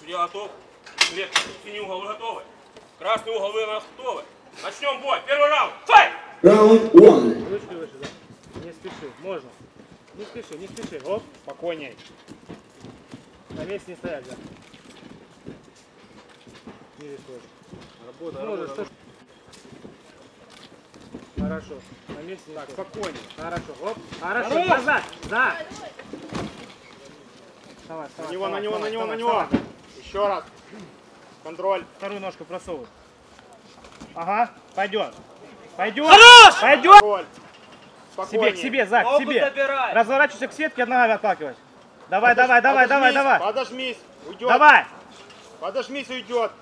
Судья готов. Лектор, синий угол, вы готовы? Красный угол, вы готовы? Начнем бой. Первый раунд. Файт! Раунд 1. Ручки выше, да? Не спеши, можно. Не спеши, не спеши. Оп, спокойней. На месте не стоять, да? Не рискуешь. Работа. Хорошо. На месте не так, спокойней. Хорошо. Оп. Хорошо. Назад. Да. Давай, давай, на него, давай, на него, давай, на него, давай, на него. Давай. Еще раз. Контроль. Вторую ножку просовывай. Ага. Пойдет. Пойдет. Хорош! Пойдет. Контроль. Спокойнее. Себе, к себе, Зак, к себе. Забирай. Разворачивайся к сетке, одна нога отпакивать. Давай, давай, давай, давай, давай. Подожмись. Уйдет. Давай. Подожмись, уйдет.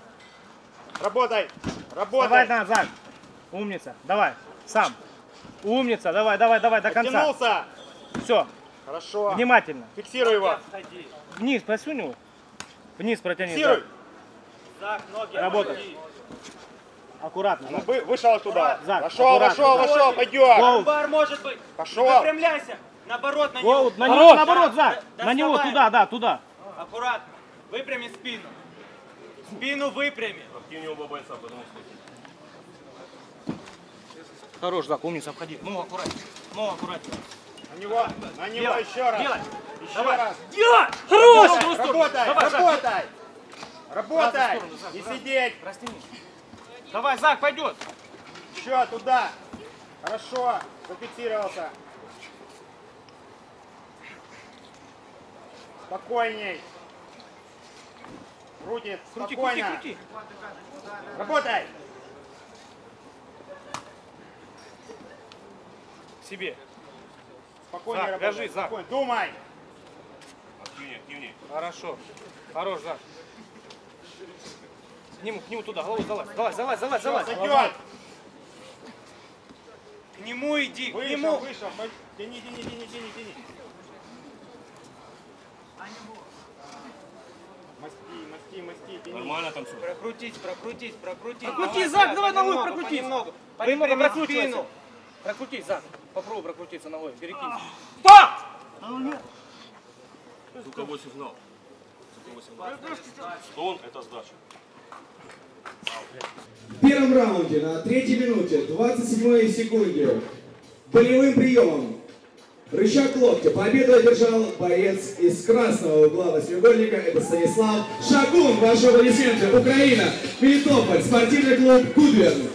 Работай. Работай. Давай, на, Зак. Умница. Давай. Сам. Умница. Давай, давай, давай, до конца. Подтянулся. Все. Хорошо. Внимательно. Фиксируй его. Вниз просунь его. Вниз протяни. Фиксируй. Зак, ноги. Работай. Аккуратно. Ну, вышел оттуда. Зак, пошел, пошел, пошел. Пойдет. Бар может быть. Пошел. Выпрямляйся. Наоборот, на него. На него, наоборот, Зак. На него, туда, да, туда. Аккуратно. Выпрями спину. Спину выпрями. Активнее оба бойца, потому что... Хорош, Зак, умница, обходи. Ну, аккуратнее. Ну, аккуратнее. На него еще раз. Делай. Еще раз. Делай. Хорош. Работай, работай. Работай. Не сидеть. Давай, Зак, пойдет. Еще туда. Хорошо. Зафиксировался. Спокойней. Крутит. Спокойно. Крути, крути, крути. Работай. Себе. Спокойнее Зак, работай. Держи, спокойно. Зак. Думай. Активнее, активнее. Хорошо. Хорош, Зак. К нему туда, голову залазь, залазь, залазь, залазь, залазь. Зайдет. К нему иди, к нему. Вышел, вышел. Тяни, тяни, тяни, тяни, тяни. Масти, масти, масти, тяни. Нормально там все. Прокрутись, прокрутись, прокрутись. Прокрути, Зак, давай ногой прокрутись. Немного, понемногу прокрутись. Прокрутись, Зак. Попробуй прокрутиться ногой, перекинься. Стоп! Звуковой сигнал. Стон – это сдача. В первом раунде на 3-й минуте 27-й секунде болевым приемом рычаг локтя победу одержал боец из красного угла восьмиугольника. Это Станислав Шакун. Ваши аплодисменты. Украина. Мелитополь. Спортивный клуб «Кудлин».